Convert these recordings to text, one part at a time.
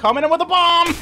Coming in with a bomb!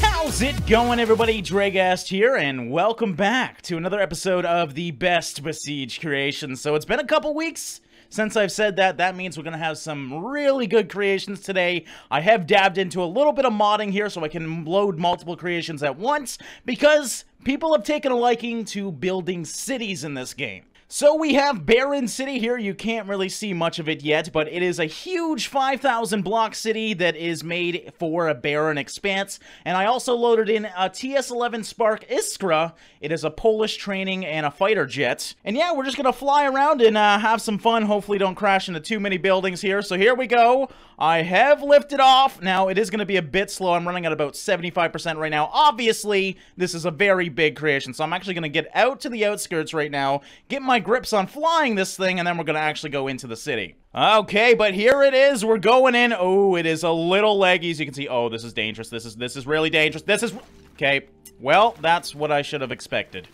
How's it going, everybody? Draegast here, and welcome back to another episode of the Best Besiege Creations. So it's been a couple weeks since I've said that. That means we're going to have some really good creations today. I have dabbed into a little bit of modding here so I can load multiple creations at once, because people have taken a liking to building cities in this game. So we have Barren City here. You can't really see much of it yet, but it is a huge 5,000 block city that is made for a barren expanse. And I also loaded in a TS-11 Spark Iskra. It is a Polish training and a fighter jet. And yeah, we're just going to fly around and have some fun. Hopefully don't crash into too many buildings here. So here we go. I have lifted off. Now, it is going to be a bit slow. I'm running at about 75% right now. Obviously, this is a very big creation, so I'm actually going to get out to the outskirts right now, get my grips on flying this thing, and then we're going to actually go into the city. Okay, but here it is. We're going in. Oh, it is a little laggy, as you can see. Oh, this is dangerous. This is really dangerous. This is... Okay, well, that's what I should have expected.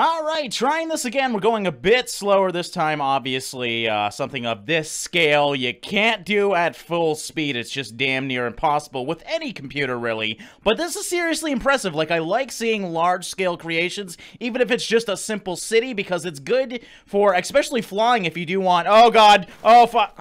All right, trying this again. We're going a bit slower this time, obviously. Something of this scale you can't do at full speed. It's just damn near impossible with any computer, really. But this is seriously impressive. Like, I like seeing large-scale creations, even if it's just a simple city, because it's good for, especially flying, if you do want... Oh, God. Oh, fuck.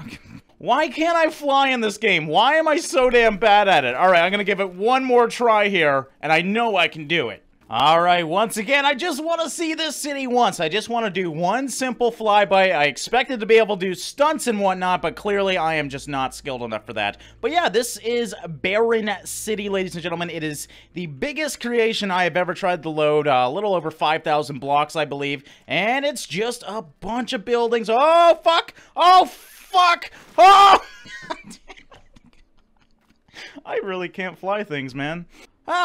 Why can't I fly in this game? Why am I so damn bad at it? All right, I'm going to give it one more try here, and I know I can do it. Alright, once again, I just want to see this city once. I just want to do one simple flyby. I expected to be able to do stunts and whatnot, but clearly I am just not skilled enough for that. But yeah, this is Barren City, ladies and gentlemen. It is the biggest creation I have ever tried to load. A little over 5,000 blocks, I believe. And it's just a bunch of buildings. Oh, fuck! Oh, fuck! Oh! I really can't fly things, man.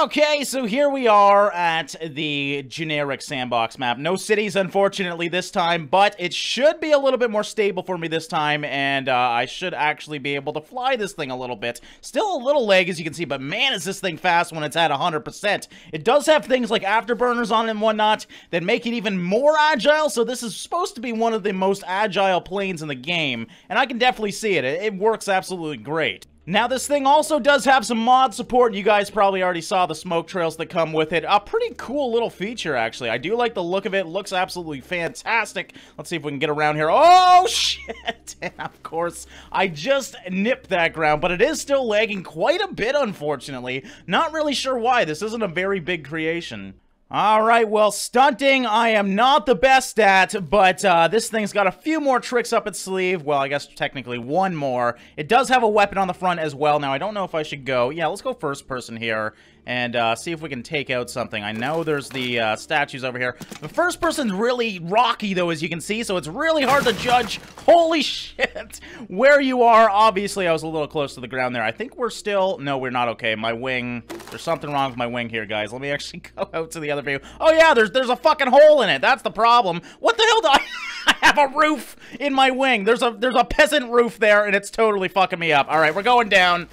Okay, so here we are at the generic sandbox map. No cities, unfortunately, this time, but it should be a little bit more stable for me this time, and I should actually be able to fly this thing a little bit. Still a little lag, as you can see, but man, is this thing fast when it's at 100%. It does have things like afterburners on it and whatnot that make it even more agile, so this is supposed to be one of the most agile planes in the game, and I can definitely see it. It works absolutely great. Now, this thing also does have some mod support. You guys probably already saw the smoke trails that come with it. A pretty cool little feature, actually. I do like the look of it. It looks absolutely fantastic. Let's see if we can get around here. Oh, shit! And of course, I just nipped that ground, but it is still lagging quite a bit, unfortunately. Not really sure why. This isn't a very big creation. Alright, well, stunting, I am not the best at, but this thing's got a few more tricks up its sleeve. Well, I guess technically one more. It does have a weapon on the front as well. Now, I don't know if I should go. Yeah, let's go first person here and see if we can take out something. I know there's the statues over here. The first person's really rocky, though, as you can see, so it's really hard to judge, holy shit, where you are. Obviously, I was a little close to the ground there. I think we're still... No, we're not okay. My wing... There's something wrong with my wing here, guys. Let me actually go out to the other view. Oh, yeah, there's a fucking hole in it. That's the problem. What the hell do I have a roof in my wing? There's a peasant roof there, and it's totally fucking me up. All right, we're going down.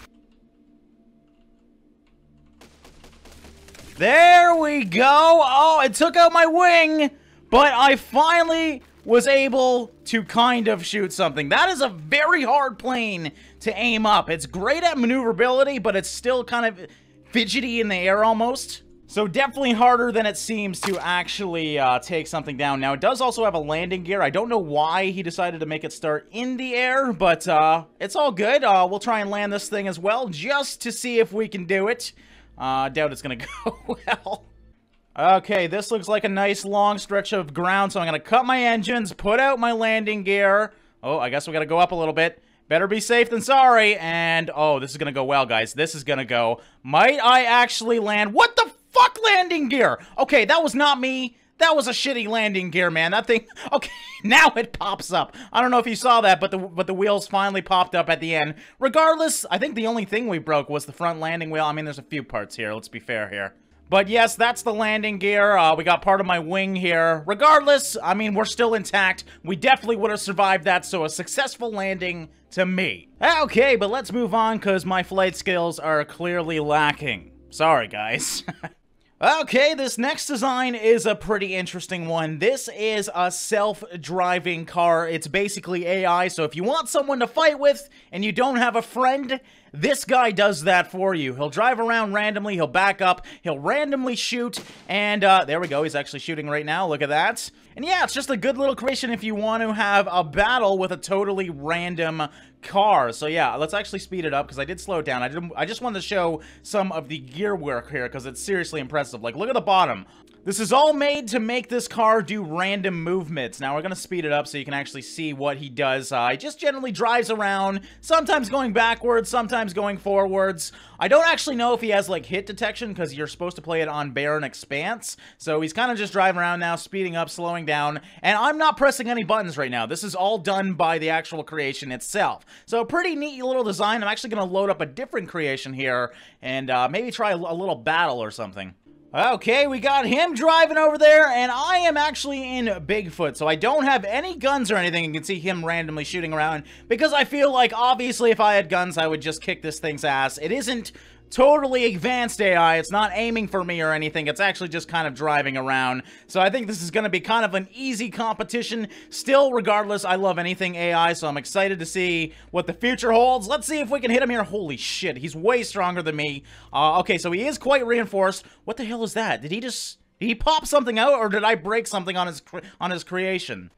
There we go. Oh, it took out my wing, but I finally was able to kind of shoot something. That is a very hard plane to aim up. It's great at maneuverability, but it's still kind of... fidgety in the air almost. So definitely harder than it seems to actually take something down. Now, it does also have a landing gear. I don't know why he decided to make it start in the air, but it's all good. We'll try and land this thing as well, just to see if we can do it. I doubt it's going to go well. Okay, this looks like a nice long stretch of ground, so I'm going to cut my engines, put out my landing gear. Oh, I guess we got to go up a little bit. Better be safe than sorry, and oh, this is gonna go well, guys. This is gonna go. Might I actually land? What the fuck landing gear? Okay, that was not me. That was a shitty landing gear, man. That thing... Okay, now it pops up. I don't know if you saw that, but the wheels finally popped up at the end. Regardless, I think the only thing we broke was the front landing wheel. I mean, there's a few parts here. Let's be fair here. But yes, that's the landing gear. We got part of my wing here. Regardless, I mean, we're still intact. We definitely would have survived that, so a successful landing to me. Okay, but let's move on, because my flight skills are clearly lacking. Sorry, guys. Okay, this next design is a pretty interesting one. This is a self-driving car. It's basically AI, so if you want someone to fight with and you don't have a friend, this guy does that for you. He'll drive around randomly, he'll back up, he'll randomly shoot, and there we go, he's actually shooting right now, look at that. And yeah, it's just a good little creation if you want to have a battle with a totally random car. So yeah, let's actually speed it up, because I did slow it down. I just wanted to show some of the gear work here, because it's seriously impressive. Like, look at the bottom. This is all made to make this car do random movements. Now, we're going to speed it up so you can actually see what he does. He just generally drives around, sometimes going backwards, sometimes going forwards. I don't actually know if he has, like, hit detection, because you're supposed to play it on Barren Expanse. So he's kind of just driving around now, speeding up, slowing down. And I'm not pressing any buttons right now. This is all done by the actual creation itself. So pretty neat little design. I'm actually going to load up a different creation here and maybe try a little battle or something. Okay, we got him driving over there, and I am actually in Bigfoot, so I don't have any guns or anything. You can see him randomly shooting around, because I feel like, obviously, if I had guns, I would just kick this thing's ass. It isn't totally advanced AI. It's not aiming for me or anything. It's actually just kind of driving around. So I think this is going to be kind of an easy competition. Still, regardless, I love anything AI, so I'm excited to see what the future holds. Let's see if we can hit him here. Holy shit, he's way stronger than me. Okay, so he is quite reinforced. What the hell is that? Did he pop something out, or did I break something on his creation?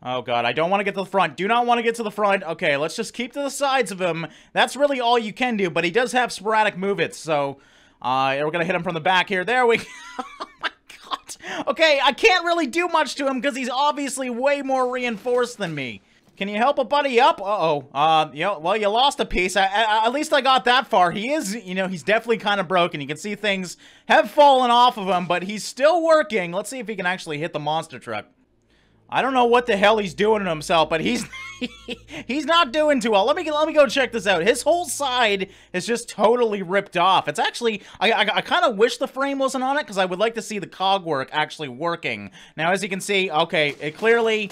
Oh god, I don't want to get to the front. Do not want to get to the front. Okay, let's just keep to the sides of him. That's really all you can do, but he does have sporadic move-its, so... we're gonna hit him from the back here. There we go. Oh my god. Okay, I can't really do much to him because he's obviously way more reinforced than me. Can you help a buddy up? Uh-oh. Well, you lost a piece. At least I got that far. He is, you know, he's definitely kind of broken. You can see things have fallen off of him, but he's still working. Let's see if he can actually hit the monster truck. I don't know what the hell he's doing to himself, but he's he's not doing too well. Let me go check this out. His whole side is just totally ripped off. It's actually, I kind of wish the frame wasn't on it, because I would like to see the cog work actually working. Now, as you can see, okay, it clearly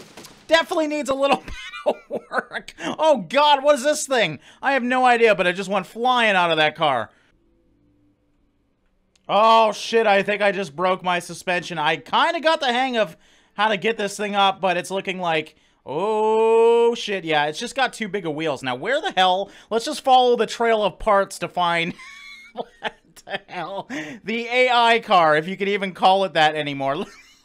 definitely needs a little bit of work. Oh god, what is this thing? I have no idea, but I just went flying out of that car. Oh shit, I think I just broke my suspension. I kind of got the hang of how to get this thing up, but it's looking like, oh shit, yeah, it's just got too big of wheels. Now, where the hell, let's just follow the trail of parts to find, what the hell, the AI car, if you could even call it that anymore.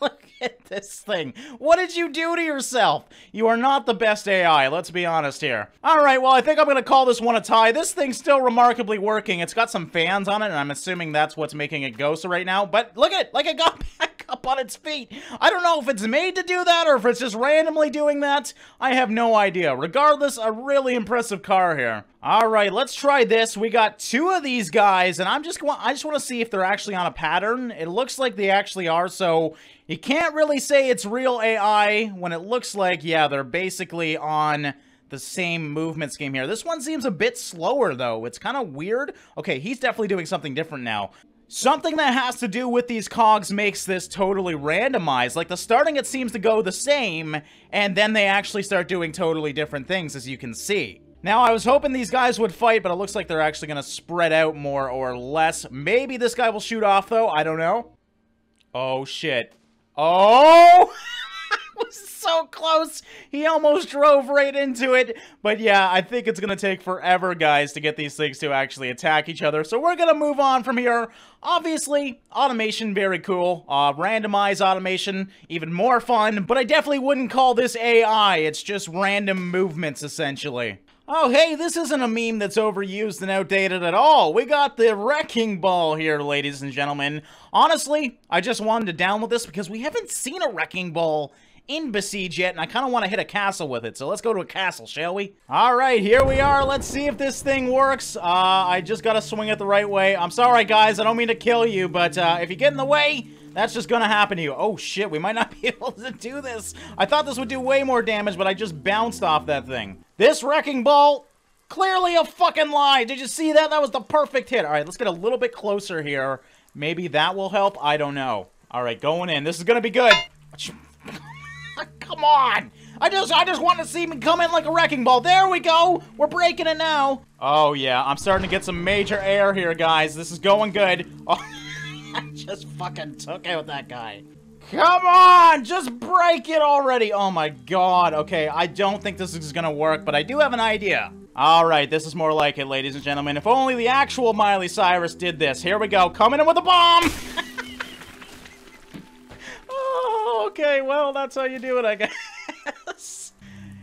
Look at this thing. What did you do to yourself? You are not the best AI, let's be honest here. Alright, well, I think I'm gonna call this one a tie. This thing's still remarkably working. It's got some fans on it, and I'm assuming that's what's making it go so right now, but look at it, like it got back up on its feet. I don't know if it's made to do that, or if it's just randomly doing that. I have no idea. Regardless, a really impressive car here. Alright, let's try this. We got two of these guys, and I just want to see if they're actually on a pattern. It looks like they actually are, so... you can't really say it's real AI when it looks like, yeah, they're basically on the same movement scheme here. This one seems a bit slower, though. It's kind of weird. Okay, he's definitely doing something different now. Something that has to do with these cogs makes this totally randomized. Like, the starting, it seems to go the same, and then they actually start doing totally different things, as you can see. Now, I was hoping these guys would fight, but it looks like they're actually going to spread out more or less. Maybe this guy will shoot off, though. I don't know. Oh, shit. Oh, that was so close. He almost drove right into it. But yeah, I think it's going to take forever, guys, to get these things to actually attack each other. So we're going to move on from here. Obviously, automation, very cool. Randomized automation, even more fun. But I definitely wouldn't call this AI. It's just random movements, essentially. Oh, hey, this isn't a meme that's overused and outdated at all. We got the wrecking ball here, ladies and gentlemen. Honestly, I just wanted to download this because we haven't seen a wrecking ball in Besiege yet, and I kind of want to hit a castle with it. So let's go to a castle, shall we? All right, here we are. Let's see if this thing works. I just got to swing it the right way. I'm sorry, guys. I don't mean to kill you, but if you get in the way... that's just gonna happen to you. Oh shit, we might not be able to do this. I thought this would do way more damage, but I just bounced off that thing. This wrecking ball, clearly a fucking lie. Did you see that? That was the perfect hit. All right, let's get a little bit closer here. Maybe that will help. I don't know. All right, going in. This is gonna be good. Come on. I just want to see him come in like a wrecking ball. There we go. We're breaking it now. Oh yeah, I'm starting to get some major air here, guys. This is going good. Oh. just fucking took out that guy. Come on! Just break it already! Oh my god. Okay, I don't think this is gonna work, but I do have an idea. Alright, this is more like it, ladies and gentlemen. If only the actual Miley Cyrus did this. Here we go. Coming in with a bomb! Oh, okay, well, that's how you do it, I guess.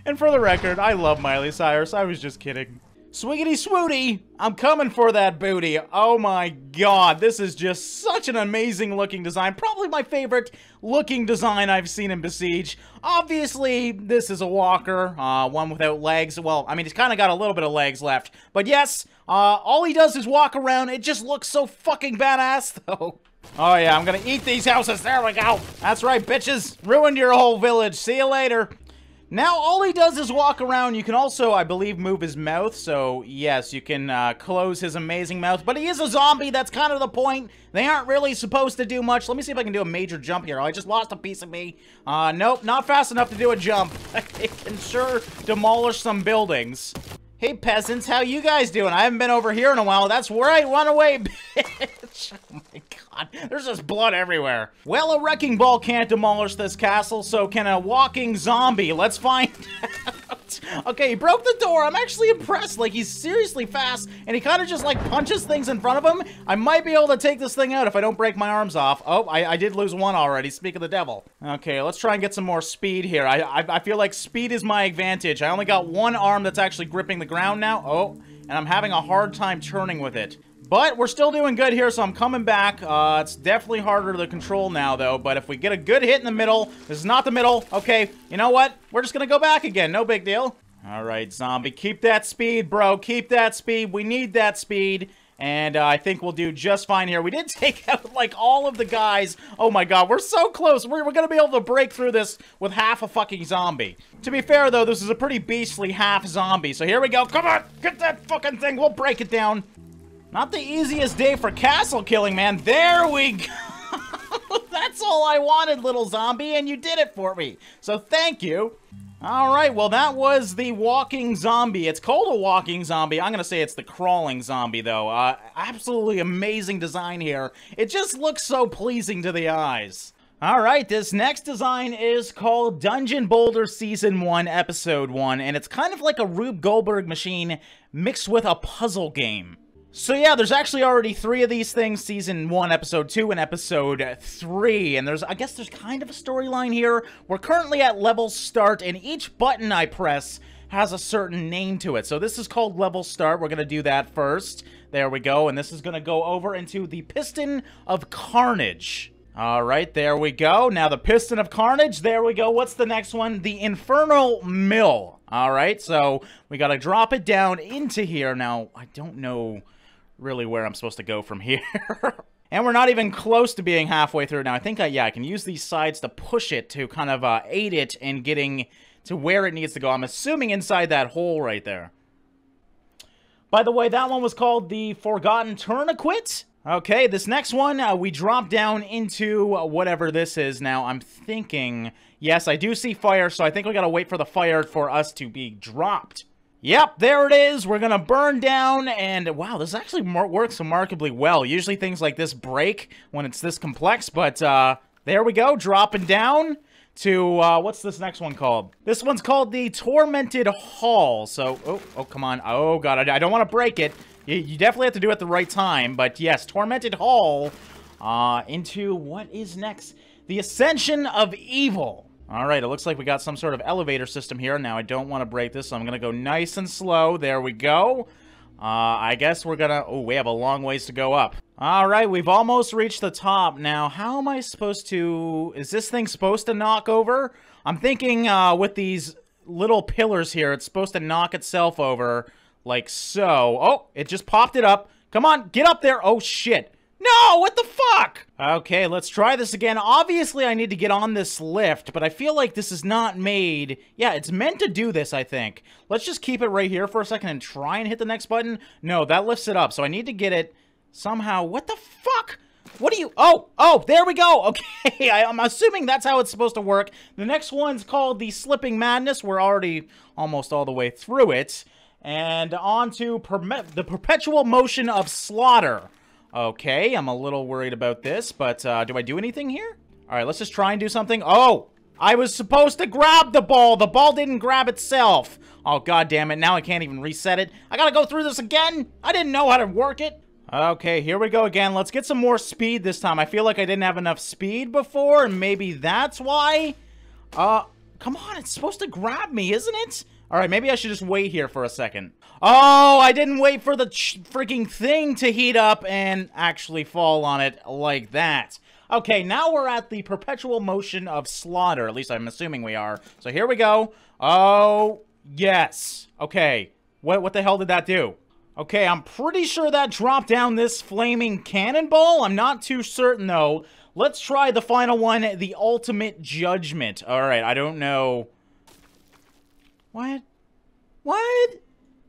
And for the record, I love Miley Cyrus. I was just kidding. Swiggity swooty! I'm coming for that booty! Oh my god, this is just such an amazing looking design. Probably my favorite looking design I've seen in Besiege. Obviously, this is a walker, one without legs. Well, I mean, he's kind of got a little bit of legs left. But yes, all he does is walk around. It just looks so fucking badass, though. Oh yeah, I'm gonna eat these houses. There we go! That's right, bitches! Ruined your whole village. See you later! Now, all he does is walk around. You can also, I believe, move his mouth, so yes, you can close his amazing mouth. But he is a zombie, that's kind of the point. They aren't really supposed to do much. Let me see if I can do a major jump here. Oh, I just lost a piece of me. Nope, not fast enough to do a jump. It can sure demolish some buildings. Hey, peasants, how you guys doing? I haven't been over here in a while. That's right, run away, bitch. Oh my god, there's just blood everywhere. Well, a wrecking ball can't demolish this castle, so can a walking zombie. Let's find out. Okay, he broke the door. I'm actually impressed. Like, he's seriously fast, and he kind of just, like, punches things in front of him. I might be able to take this thing out if I don't break my arms off. Oh, I did lose one already. Speak of the devil. Okay, let's try and get some more speed here. I feel like speed is my advantage. I only got one arm that's actually gripping the ground now. Oh, and I'm having a hard time turning with it. But we're still doing good here, so I'm coming back. It's definitely harder to control now, though. But if we get a good hit in the middle, this is not the middle. Okay, you know what? We're just gonna go back again. No big deal. All right, zombie, keep that speed, bro. Keep that speed. We need that speed. And I think we'll do just fine here. We did take out, like, all of the guys. Oh my god, we're so close. We're gonna be able to break through this with half a fucking zombie. To be fair, though, this is a pretty beastly half zombie. So here we go. Come on, get that fucking thing. We'll break it down. Not the easiest day for castle killing, man. There we go. That's all I wanted, little zombie, and you did it for me. So thank you. All right, well, that was the walking zombie. It's called a walking zombie. I'm gonna say it's the crawling zombie, though. Absolutely amazing design here. It just looks so pleasing to the eyes. All right, this next design is called Dungeon Boulder Season 1, Episode 1, and it's kind of like a Rube Goldberg machine mixed with a puzzle game. So yeah, there's actually already three of these things, Season 1, Episode 2, and Episode 3, and there's, I guess there's kind of a storyline here. We're currently at level start, and each button I press has a certain name to it. So this is called level start. We're gonna do that first. There we go, and this is gonna go over into the Piston of Carnage. All right, there we go. Now the Piston of Carnage, there we go. What's the next one? The Infernal Mill. All right, so we gotta drop it down into here. Now, I don't know really where I'm supposed to go from here. And we're not even close to being halfway through now. I think, yeah, I can use these sides to push it to kind of aid it in getting to where it needs to go. I'm assuming inside that hole right there. By the way, that one was called the Forgotten Tourniquet. Okay, this next one, we drop down into whatever this is. Now, I'm thinking, yes, I do see fire, so I think we gotta wait for the fire for us to be dropped. Yep, there it is. We're gonna burn down, and wow, this actually works remarkably well. Usually things like this break when it's this complex, but there we go, dropping down to, what's this next one called? This one's called the Tormented Hall, so, oh, come on. Oh, god, I don't want to break it. You definitely have to do it at the right time, but yes, Tormented Hall into what is next? The Ascension of Evil. All right, it looks like we got some sort of elevator system here. Now, I don't want to break this, so I'm going to go nice and slow. There we go. I guess we're going to... Oh, we have a long ways to go up. All right, we've almost reached the top. Now, how am I supposed to... Is this thing supposed to knock over? I'm thinking with these little pillars here, it's supposed to knock itself over like so. Oh, it just popped it up. Come on, get up there. Oh, shit. No, what the fuck? Okay, let's try this again. Obviously, I need to get on this lift, but I feel like this is not made... Yeah, it's meant to do this, I think. Let's just keep it right here for a second and try and hit the next button. No, that lifts it up, so I need to get it somehow. What the fuck? What do you... Oh, there we go. Okay, I'm assuming that's how it's supposed to work. The next one's called the Slipping Madness. We're already almost all the way through it. And on to the Perpetual Motion of Slaughter. Okay, I'm a little worried about this, but do I do anything here? All right, let's just try and do something. Oh, I was supposed to grab the ball. The ball didn't grab itself. Oh, God damn it. Now I can't even reset it. I gotta go through this again. I didn't know how to work it. Okay, here we go again. Let's get some more speed this time. I feel like I didn't have enough speed before, and maybe that's why. Come on, it's supposed to grab me, isn't it? All right, maybe I should just wait here for a second. Oh, I didn't wait for the freaking thing to heat up and actually fall on it like that. Okay, now we're at the Perpetual Motion of Slaughter. At least I'm assuming we are. So here we go. Oh, yes. Okay. What the hell did that do? Okay, I'm pretty sure that dropped down this flaming cannonball. I'm not too certain, though. Let's try the final one, the Ultimate Judgment. All right, I don't know. What? What?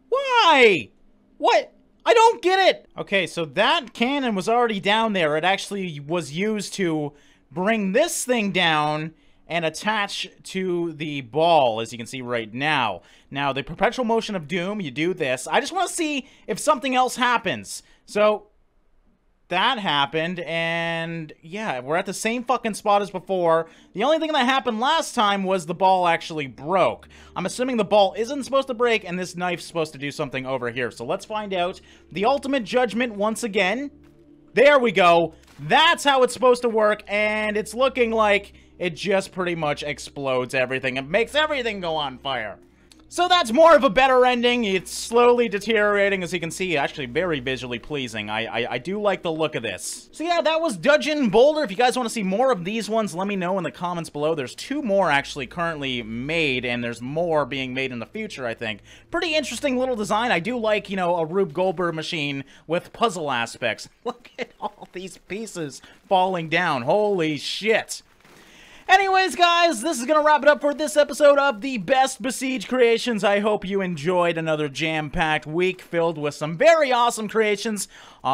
Why? What? I don't get it! Okay, so that cannon was already down there. It actually was used to bring this thing down and attach to the ball, as you can see right now. Now, the Perpetual Motion of Doom, you do this. I just want to see if something else happens. So, that happened, and yeah, we're at the same fucking spot as before. The only thing that happened last time was the ball actually broke. I'm assuming the ball isn't supposed to break, and this knife's supposed to do something over here. So let's find out. The Ultimate Judgment once again. There we go. That's how it's supposed to work, and it's looking like it just pretty much explodes everything. It makes everything go on fire. So that's more of a better ending. It's slowly deteriorating, as you can see. Actually, very visually pleasing. I do like the look of this. So yeah, that was Dungeon Boulder. If you guys want to see more of these ones, let me know in the comments below. There's 2 more actually currently made, and there's more being made in the future, I think. Pretty interesting little design. I do like, you know, a Rube Goldberg machine with puzzle aspects. Look at all these pieces falling down. Holy shit. Anyways, guys, this is going to wrap it up for this episode of the Best Besiege Creations. I hope you enjoyed another jam-packed week filled with some very awesome creations.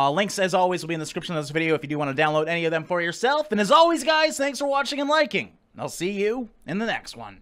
Links, as always, will be in the description of this video if you do want to download any of them for yourself. And as always, guys, thanks for watching and liking. I'll see you in the next one.